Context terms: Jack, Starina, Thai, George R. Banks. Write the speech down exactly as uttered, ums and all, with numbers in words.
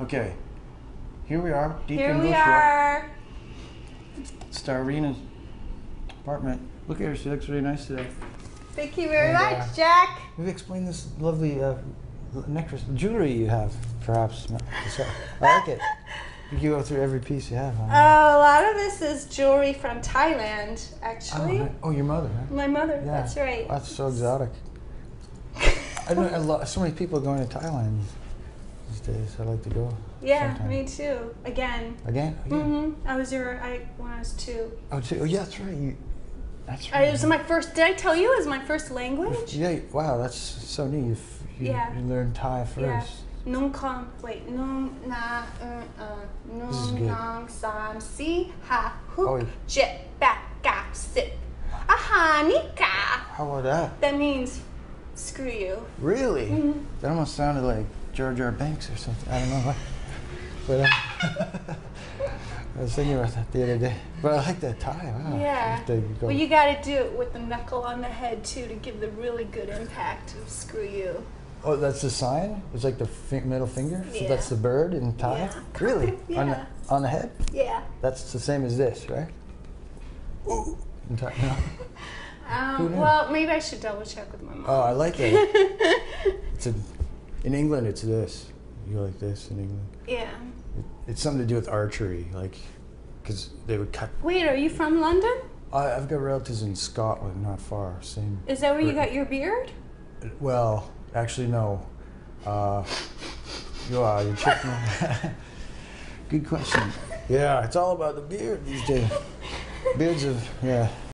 Okay, here we are. Deep here in we are. Starina's apartment. Look at her. She looks really nice today. Thank you very and, much, uh, Jack. We've explained this lovely uh, necklace, jewelry you have, perhaps. I like it. You go through every piece you have. Huh? Uh, a lot of this is jewelry from Thailand, actually. Oh, oh your mother, huh? My mother, yeah. That's right. That's so exotic. I know a lot, so many people are going to Thailand these days. I like to go. Yeah, sometime. Me too. Again. Again? Again? Mm-hmm. I was your, I, when I was two. Oh, two. Oh, yeah, that's right. You, that's right. I, it was my first, did I tell you it was my first language? Yeah, wow, that's so neat. You, you, yeah. you learned Thai first. Yeah. Nong kong, wait, nong na, uh, nong nong sam si ha hook jet back ga sip. Aha nika. How about that? That means screw you. Really? Mm-hmm. That almost sounded like George R. Banks or something. I don't know what. But uh, I was thinking about that the other day. But I like that tie. Wow. Yeah. You well, you got to do it with the knuckle on the head too to give the really good impact of screw you. Oh, that's the sign? It's like the fi middle finger? Yeah. So that's the bird in Thai? Yeah. Really? Yeah. On, the, on the head? Yeah. That's the same as this, right? Ooh. In Thai, no. um, well, maybe I should double check with my mom. Oh, I like it. It's a, in England, it's this. You like this in England? Yeah. It, it's something to do with archery, like, because they would cut. Wait, are you from London? I, I've got relatives in Scotland, not far. Same. Is that where you got your beard? Well... Actually, no. Uh, you are, you're checking. Good question. Yeah, it's all about the beard these days. Beards of, yeah.